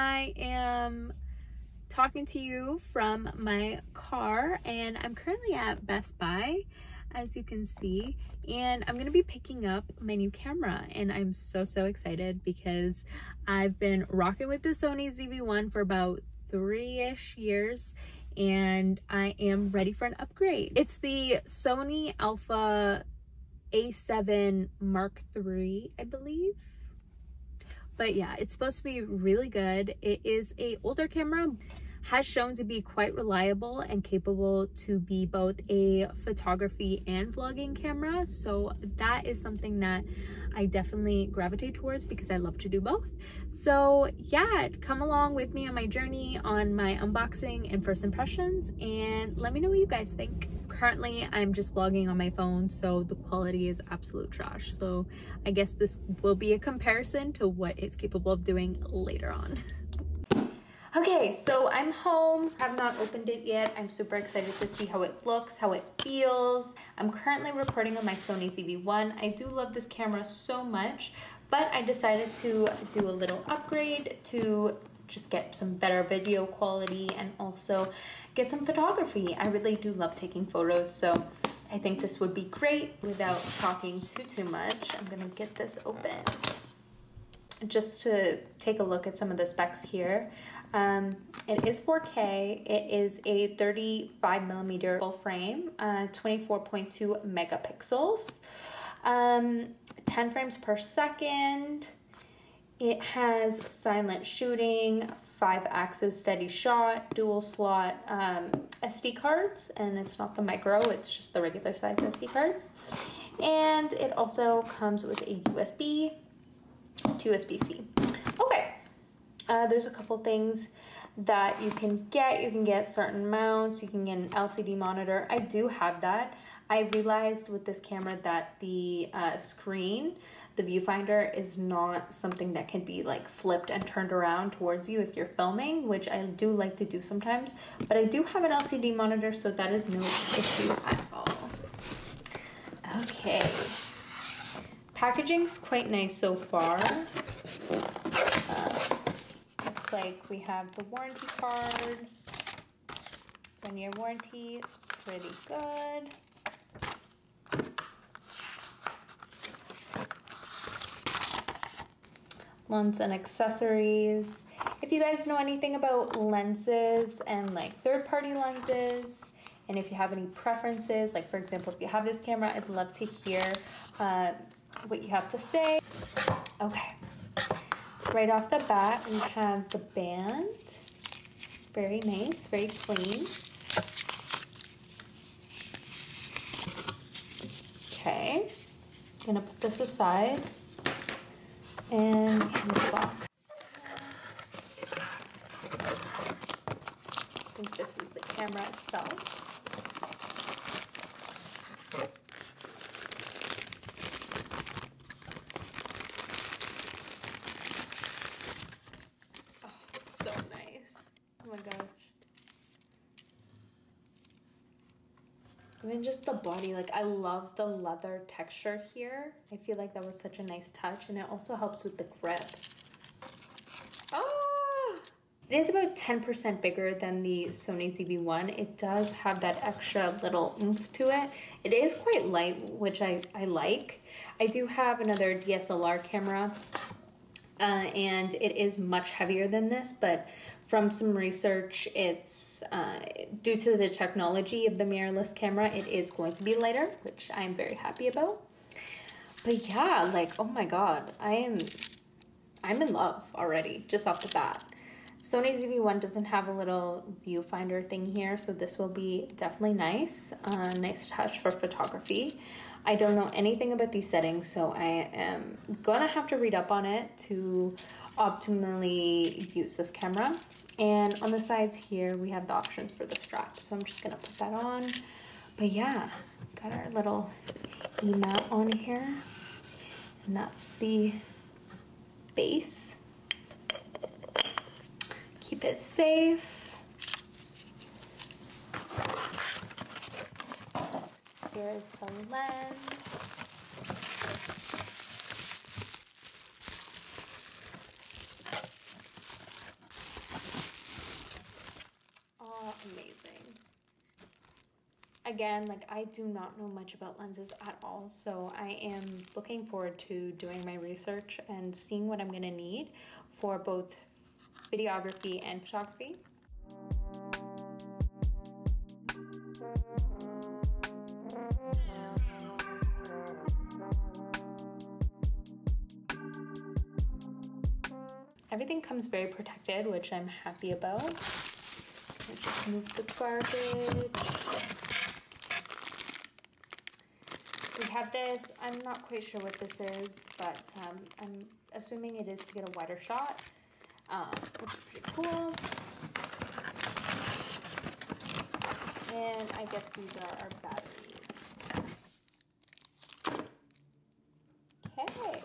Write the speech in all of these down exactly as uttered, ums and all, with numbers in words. I am talking to you from my car, and I'm currently at Best Buy, as you can see, and I'm gonna be picking up my new camera, and I'm so so excited because I've been rocking with the Sony Z V one for about three-ish years, and I am ready for an upgrade. It's the Sony Alpha A seven Mark three, I believe. But yeah, it's supposed to be really good. It is a older camera, has shown to be quite reliable and capable to be both a photography and vlogging camera. So that is something that I definitely gravitate towards because I love to do both. So yeah, come along with me on my journey, on my unboxing and first impressions, and let me know what you guys think. Currently, I'm just vlogging on my phone, so the quality is absolute trash. So I guess this will be a comparison to what it's capable of doing later on. Okay, so I'm home. I have not opened it yet. I'm super excited to see how it looks, how it feels. I'm currently recording on my Sony Z V one. I do love this camera so much, but I decided to do a little upgrade to just get some better video quality and also get some photography. I really do love taking photos, so I think this would be great without talking too, too much. I'm gonna get this open just to take a look at some of the specs here. Um, it is four K, it is a thirty-five millimeter full frame, uh, twenty-four point two megapixels, um, ten frames per second. It has silent shooting, five axis steady shot, dual slot um, S D cards, and it's not the micro, it's just the regular size S D cards. And it also comes with a U S B to U S B C. Okay, uh, there's a couple things that you can get. You can get certain mounts, you can get an L C D monitor. I do have that. I realized with this camera that the uh, screen, the viewfinder, is not something that can be like flipped and turned around towards you if you're filming, which I do like to do sometimes, but I do have an L C D monitor, so that is no issue at all. Okay. Packaging's quite nice so far. Uh, looks like we have the warranty card, one-year warranty, it's pretty good. Lens and accessories. If you guys know anything about lenses and like third-party lenses, and if you have any preferences, like for example, if you have this camera, I'd love to hear uh, what you have to say. Okay, right off the bat, we have the band. Very nice, very clean. Okay, I'm gonna put this aside. And in the box, I think this is the camera itself. Oh, it's so nice. Oh my gosh. I mean, just the body, like I love the leather texture here. I feel like that was such a nice touch, and it also helps with the grip. Oh! It is about ten percent bigger than the Sony Z V one. It does have that extra little oomph to it. It is quite light, which I, I like. I do have another D S L R camera, uh, and it is much heavier than this, but from some research, it's uh, due to the technology of the mirrorless camera, it is going to be lighter, which I'm very happy about. But yeah, like, oh my God, I am, I'm in love already, just off the bat. Sony Z V one doesn't have a little viewfinder thing here, so this will be definitely nice. Uh, nice touch for photography. I don't know anything about these settings, so I am gonna have to read up on it to optimally use this camera. And on the sides here, we have the options for the strap, so I'm just gonna put that on. But yeah, got our little E-mount on here, and that's the base. Keep it safe. Here's the lens. amazing. Again, like I do not know much about lenses at all, so I am looking forward to doing my research and seeing what I'm gonna need for both videography and photography. Everything comes very protected, which I'm happy about. Let's just move the garbage. We have this. I'm not quite sure what this is, but um, I'm assuming it is to get a wider shot, um, which is pretty cool. And I guess these are our batteries. Okay.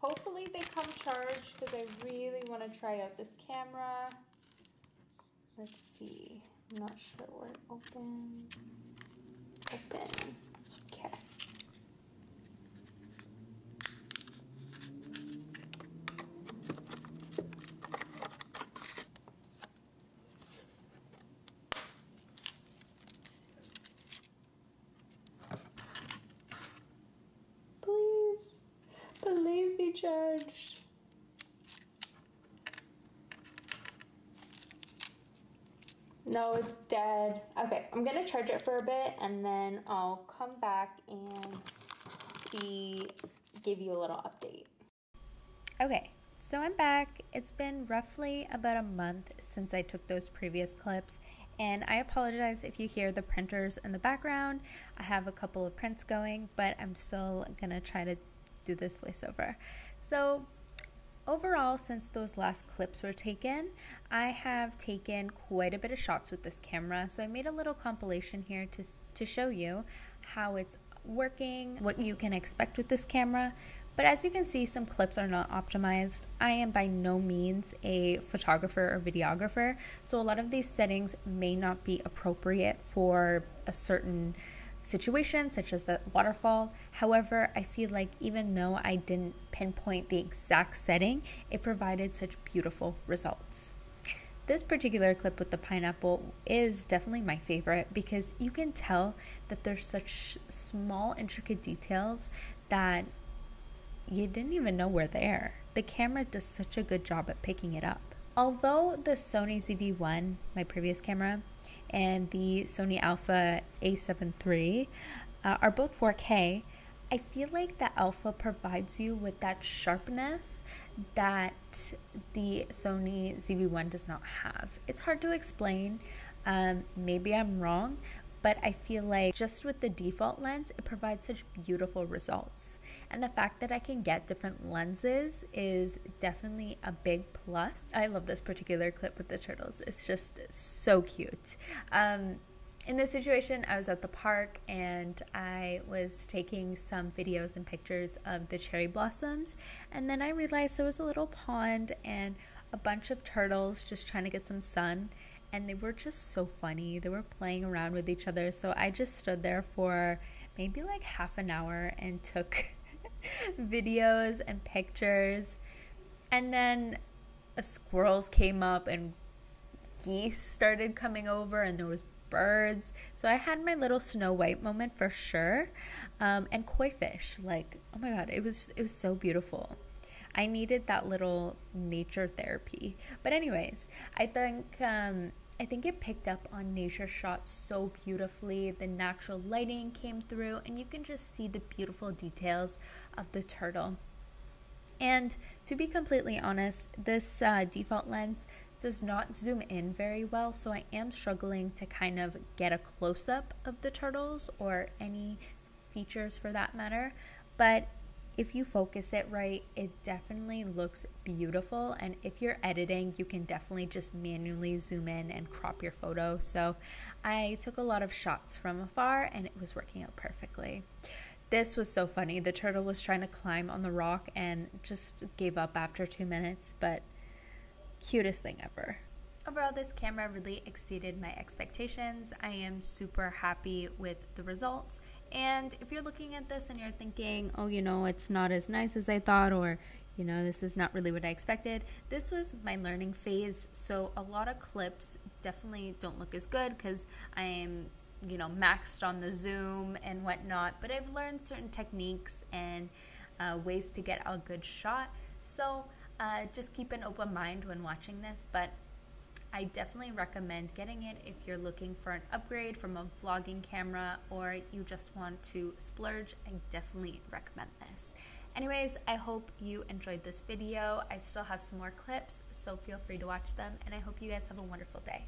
Hopefully they come charged because I really want to try out this camera. Let's see. I'm not sure where. Open. Open. Okay. Please be charged. No, it's dead. Okay, I'm gonna charge it for a bit and then I'll come back and see, give you a little update. Okay, so I'm back. It's been roughly about a month since I took those previous clips. And I apologize if you hear the printers in the background. I have a couple of prints going, but I'm still gonna try to do this voiceover. So overall, since those last clips were taken, I have taken quite a bit of shots with this camera. So I made a little compilation here to, to show you how it's working, what you can expect with this camera. But as you can see, some clips are not optimized. I am by no means a photographer or videographer, so a lot of these settings may not be appropriate for a certain situation, such as the waterfall. However, I feel like even though I didn't pinpoint the exact setting, it provided such beautiful results. This particular clip with the pineapple is definitely my favorite because you can tell that there's such small, intricate details that you didn't even know were there. The camera does such a good job at picking it up. Although the Sony Z V one, my previous camera, and the Sony Alpha A seven three uh, are both four K, I feel like the Alpha provides you with that sharpness that the Sony Z V one does not have. It's hard to explain, um, maybe I'm wrong, but I feel like just with the default lens, it provides such beautiful results. And the fact that I can get different lenses is definitely a big plus. I love this particular clip with the turtles. It's just so cute. Um, in this situation, I was at the park and I was taking some videos and pictures of the cherry blossoms. And then I realized there was a little pond and a bunch of turtles just trying to get some sun. And they were just so funny. They were playing around with each other. So I just stood there for maybe like half an hour and took videos and pictures. And then squirrels came up and geese started coming over and there was birds. So I had my little Snow White moment for sure. Um, and koi fish, like, oh my God, it was, it was so beautiful. I needed that little nature therapy. But anyways, I think um, I think it picked up on nature shots so beautifully. The natural lighting came through and you can just see the beautiful details of the turtle. And to be completely honest, this uh, default lens does not zoom in very well, so I am struggling to kind of get a close-up of the turtles or any features for that matter. But if you focus it right, it definitely looks beautiful. And if you're editing, you can definitely just manually zoom in and crop your photo. So I took a lot of shots from afar and it was working out perfectly. This was so funny. The turtle was trying to climb on the rock and just gave up after two minutes, but cutest thing ever. Overall, this camera really exceeded my expectations. I am super happy with the results. And if you're looking at this and you're thinking, oh, you know, it's not as nice as I thought, or You know, this is not really what I expected. This was my learning phase, so a lot of clips definitely don't look as good because I am, you know, maxed on the zoom and whatnot, but I've learned certain techniques and uh, ways to get a good shot. So uh, just keep an open mind when watching this, but I definitely recommend getting it if you're looking for an upgrade from a vlogging camera or you just want to splurge. I definitely recommend this. Anyways, I hope you enjoyed this video. I still have some more clips, so feel free to watch them, and I hope you guys have a wonderful day.